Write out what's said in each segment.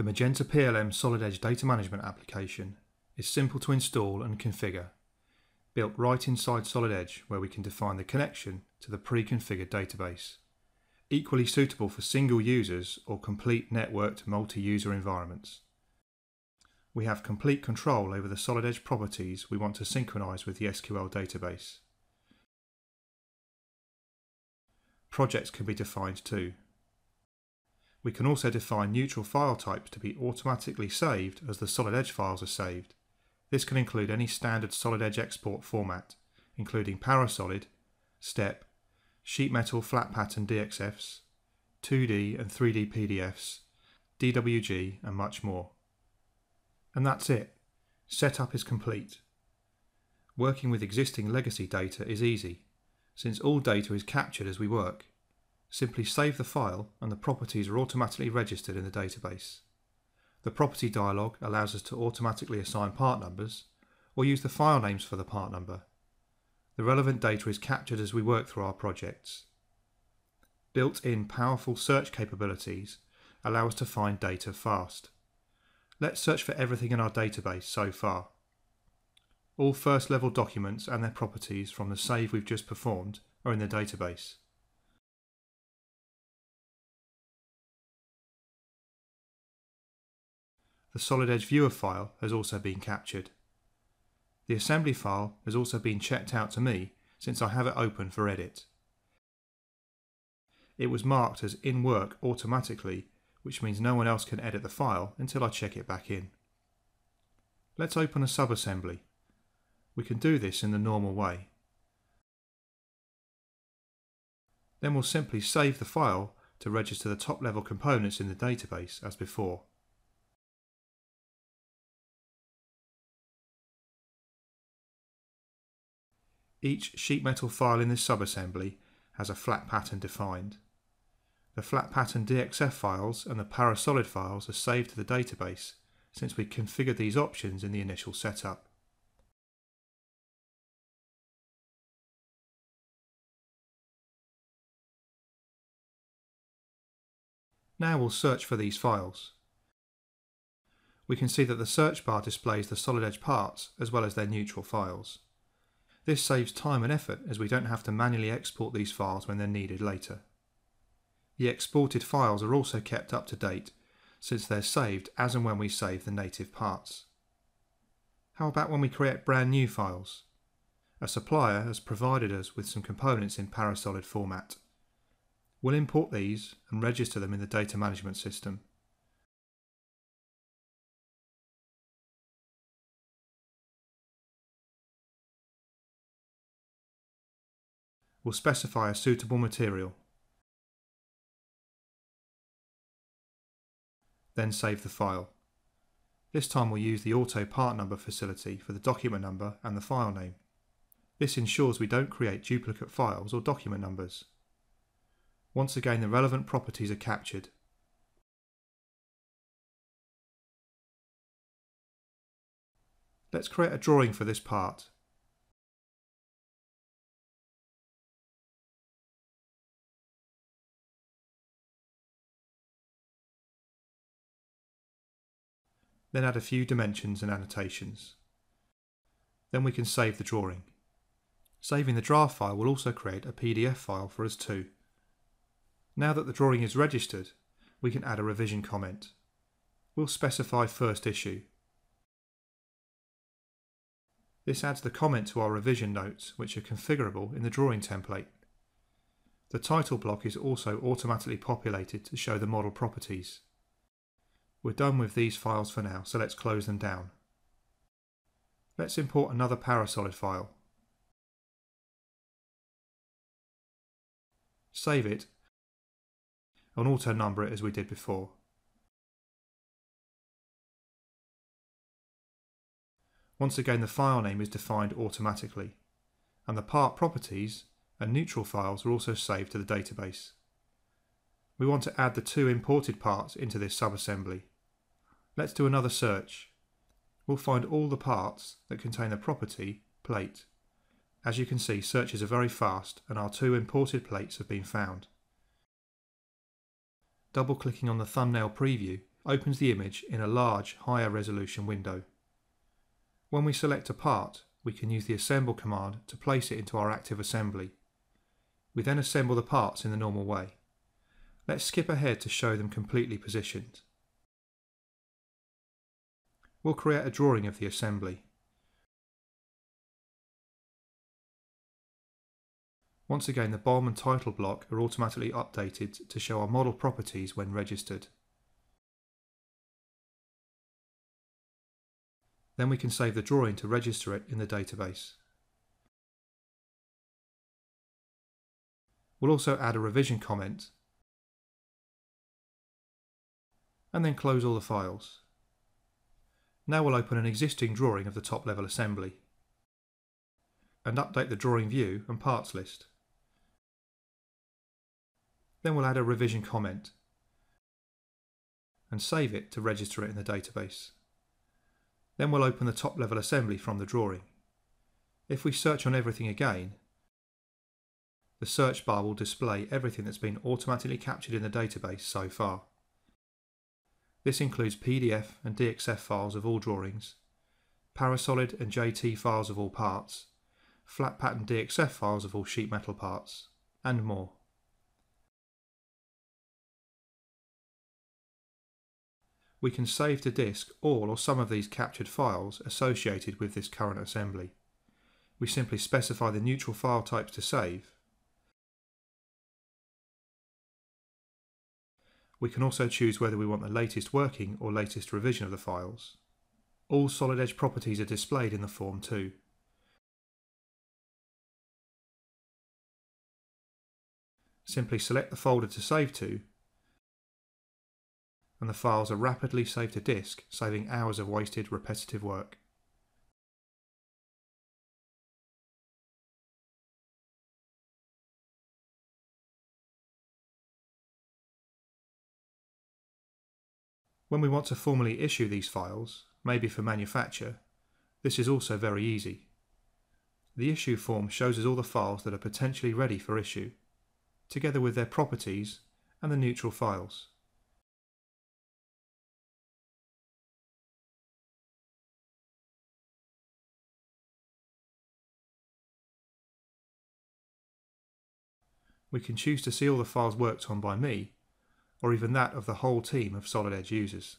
The Magenta PLM Solid Edge data management application is simple to install and configure, built right inside Solid Edge where we can define the connection to the pre-configured database, equally suitable for single users or complete networked multi-user environments. We have complete control over the Solid Edge properties we want to synchronize with the SQL database. Projects can be defined too. We can also define neutral file types to be automatically saved as the Solid Edge files are saved. This can include any standard Solid Edge export format, including Parasolid, STEP, sheet metal flat pattern DXFs, 2D and 3D PDFs, DWG and much more. And that's it. Setup is complete. Working with existing legacy data is easy, since all data is captured as we work. Simply save the file and the properties are automatically registered in the database. The property dialog allows us to automatically assign part numbers or use the file names for the part number. The relevant data is captured as we work through our projects. Built-in powerful search capabilities allow us to find data fast. Let's search for everything in our database so far. All first level documents and their properties from the save we've just performed are in the database. The Solid Edge viewer file has also been captured. The assembly file has also been checked out to me since I have it open for edit. It was marked as in work automatically, which means no one else can edit the file until I check it back in. Let's open a subassembly. We can do this in the normal way. Then we'll simply save the file to register the top level components in the database as before. Each sheet metal file in this subassembly has a flat pattern defined. The flat pattern DXF files and the Parasolid files are saved to the database since we configured these options in the initial setup. Now we'll search for these files. We can see that the search bar displays the Solid Edge parts as well as their neutral files. This saves time and effort as we don't have to manually export these files when they're needed later. The exported files are also kept up to date since they're saved as and when we save the native parts. How about when we create brand new files? A supplier has provided us with some components in Parasolid format. We'll import these and register them in the data management system. We'll specify a suitable material. Then save the file. This time we'll use the auto part number facility for the document number and the file name. This ensures we don't create duplicate files or document numbers. Once again, the relevant properties are captured. Let's create a drawing for this part. Then add a few dimensions and annotations. Then we can save the drawing. Saving the draft file will also create a PDF file for us too. Now that the drawing is registered, we can add a revision comment. We'll specify first issue. This adds the comment to our revision notes, which are configurable in the drawing template. The title block is also automatically populated to show the model properties. We're done with these files for now, so let's close them down. Let's import another Parasolid file. Save it and auto number it as we did before. Once again, the file name is defined automatically, and the part properties and neutral files are also saved to the database. We want to add the two imported parts into this subassembly. Let's do another search. We'll find all the parts that contain the property plate. As you can see, searches are very fast and our two imported plates have been found. Double-clicking on the thumbnail preview opens the image in a large, higher resolution window. When we select a part, we can use the assemble command to place it into our active assembly. We then assemble the parts in the normal way. Let's skip ahead to show them completely positioned. We'll create a drawing of the assembly. Once again, the BOM and title block are automatically updated to show our model properties when registered. Then we can save the drawing to register it in the database. We'll also add a revision comment and then close all the files. Now we'll open an existing drawing of the top level assembly and update the drawing view and parts list. Then we'll add a revision comment and save it to register it in the database. Then we'll open the top level assembly from the drawing. If we search on everything again, the search bar will display everything that's been automatically captured in the database so far. This includes PDF and DXF files of all drawings, Parasolid and JT files of all parts, flat pattern DXF files of all sheet metal parts, and more. We can save to disk all or some of these captured files associated with this current assembly. We simply specify the neutral file types to save. We can also choose whether we want the latest working or latest revision of the files. All Solid Edge properties are displayed in the form too. Simply select the folder to save to, and the files are rapidly saved to disk, saving hours of wasted repetitive work. When we want to formally issue these files, maybe for manufacture, this is also very easy. The issue form shows us all the files that are potentially ready for issue, together with their properties and the neutral files. We can choose to see all the files worked on by me, or even that of the whole team of Solid Edge users.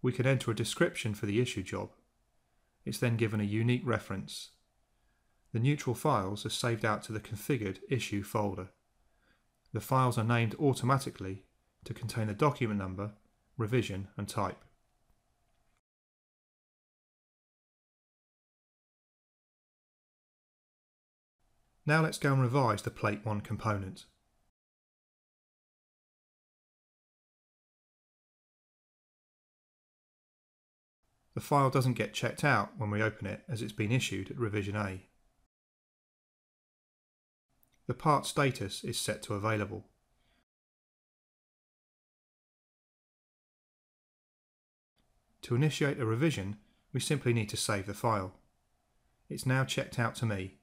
We can enter a description for the issue job. It's then given a unique reference. The neutral files are saved out to the configured issue folder. The files are named automatically to contain the document number, revision, and type. Now let's go and revise the Plate 1 component. The file doesn't get checked out when we open it as it's been issued at revision A. The part status is set to available. To initiate a revision, we simply need to save the file. It's now checked out to me,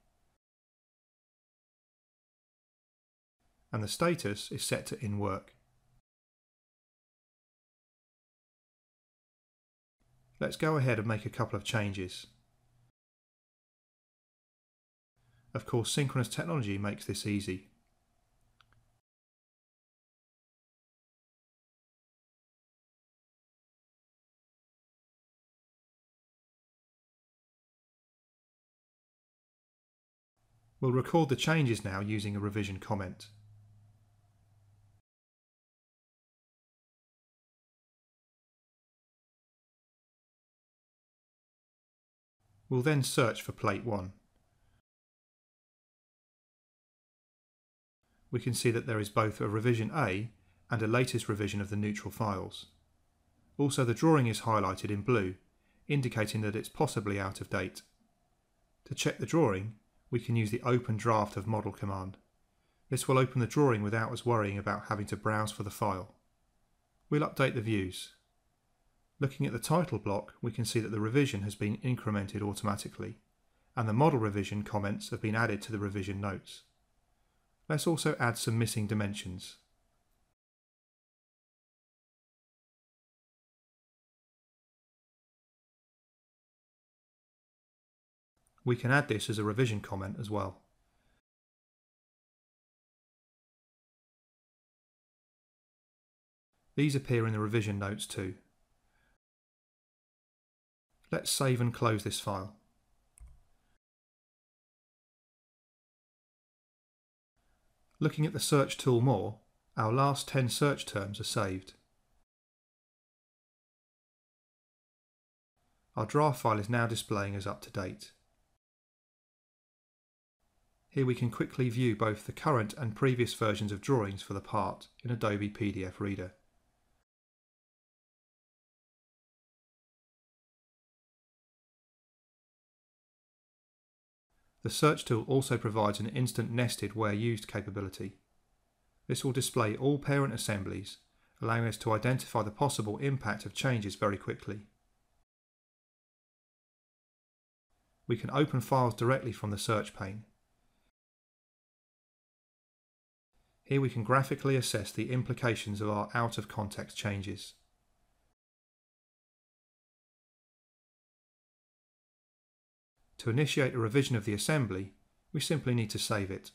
and the status is set to in work. Let's go ahead and make a couple of changes. Of course, synchronous technology makes this easy. We'll record the changes now using a revision comment. We'll then search for Plate 1. We can see that there is both a revision A and a latest revision of the neutral files. Also, the drawing is highlighted in blue, indicating that it's possibly out of date. To check the drawing, we can use the Open Draft of Model command. This will open the drawing without us worrying about having to browse for the file. We'll update the views. Looking at the title block, we can see that the revision has been incremented automatically, and the model revision comments have been added to the revision notes. Let's also add some missing dimensions. we can add this as a revision comment as well. These appear in the revision notes too. Let's save and close this file. Looking at the search tool more, our last 10 search terms are saved. Our draft file is now displaying as up to date. Here we can quickly view both the current and previous versions of drawings for the part in Adobe PDF Reader. The search tool also provides an instant nested where used capability. This will display all parent assemblies, allowing us to identify the possible impact of changes very quickly. We can open files directly from the search pane. Here we can graphically assess the implications of our out-of-context changes. To initiate a revision of the assembly, we simply need to save it.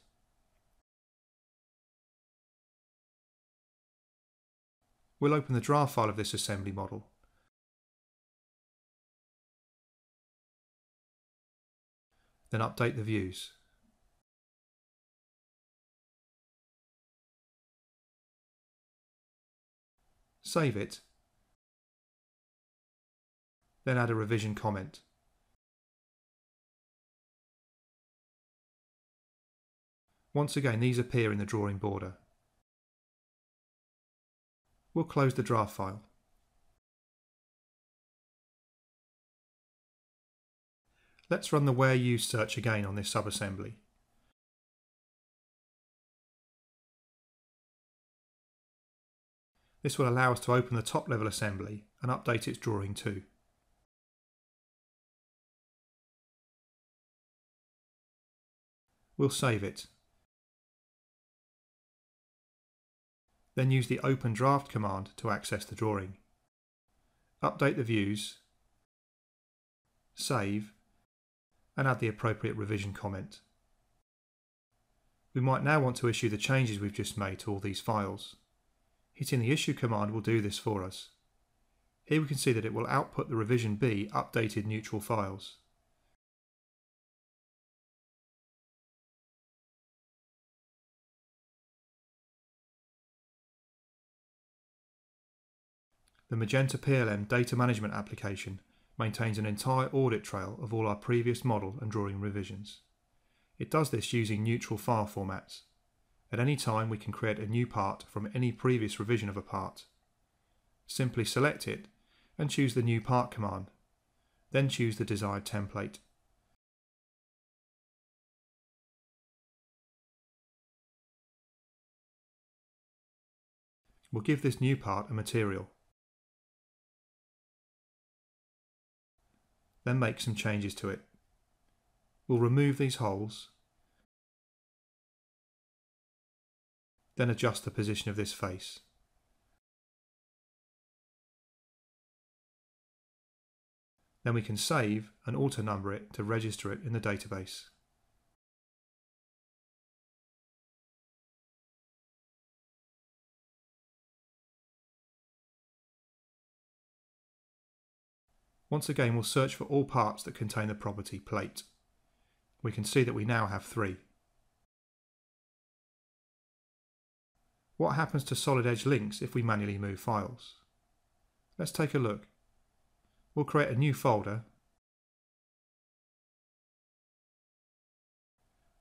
We'll open the draft file of this assembly model. Then update the views. Save it. Then add a revision comment. Once again, these appear in the drawing border. We'll close the draft file. Let's run the where used search again on this subassembly. This will allow us to open the top level assembly and update its drawing too. We'll save it. Then use the Open Draft command to access the drawing. Update the views, save, and add the appropriate revision comment. We might now want to issue the changes we've just made to all these files. Hitting the Issue command will do this for us. Here we can see that it will output the revision B updated neutral files. The Magenta PLM data management application maintains an entire audit trail of all our previous model and drawing revisions. It does this using neutral file formats. At any time we can create a new part from any previous revision of a part. Simply select it and choose the New Part command, then choose the desired template. We'll give this new part a material. Then make some changes to it. We'll remove these holes, then adjust the position of this face. Then we can save and auto-number it to register it in the database. Once again, we'll search for all parts that contain the property plate. We can see that we now have 3. What happens to Solid Edge links if we manually move files? Let's take a look. We'll create a new folder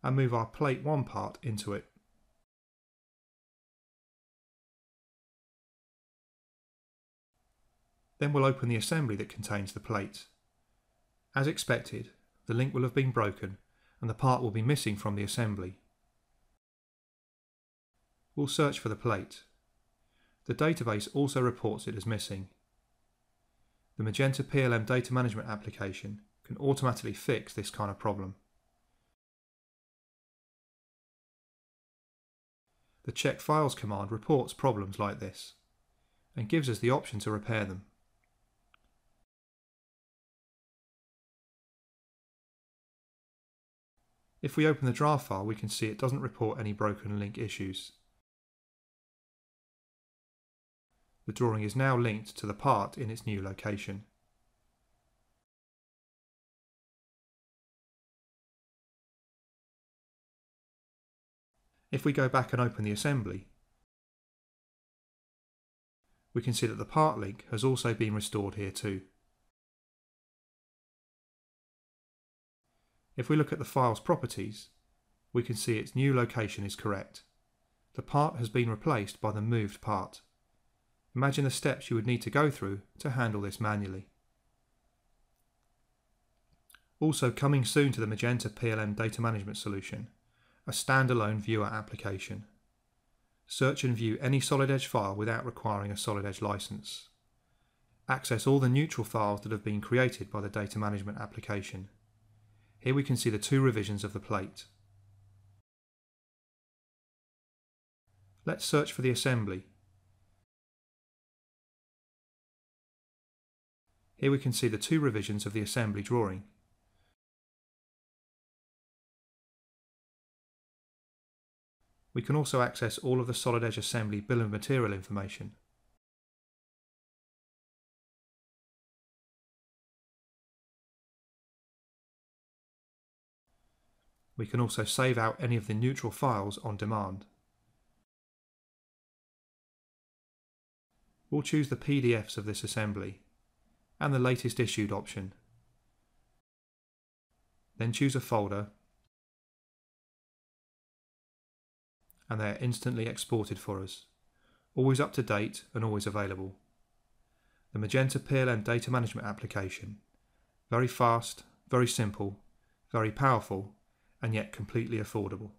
and move our plate 1 part into it. Then we'll open the assembly that contains the plate. As expected, the link will have been broken and the part will be missing from the assembly. We'll search for the plate. The database also reports it as missing. The Magenta PLM data management application can automatically fix this kind of problem. The Check Files command reports problems like this and gives us the option to repair them. If we open the draft file, we can see it doesn't report any broken link issues. The drawing is now linked to the part in its new location. If we go back and open the assembly, we can see that the part link has also been restored here too. If we look at the file's properties, we can see its new location is correct. The part has been replaced by the moved part. Imagine the steps you would need to go through to handle this manually. Also coming soon to the Magenta PLM data management solution, a standalone viewer application. Search and view any Solid Edge file without requiring a Solid Edge license. Access all the neutral files that have been created by the data management application. Here we can see the two revisions of the plate. Let's search for the assembly. Here we can see the two revisions of the assembly drawing. We can also access all of the Solid Edge assembly bill of material information. We can also save out any of the neutral files on demand. We'll choose the PDFs of this assembly and the latest issued option. Then choose a folder and they are instantly exported for us, always up to date and always available. The Magenta PLM data management application, very fast, very simple, very powerful, and yet completely affordable.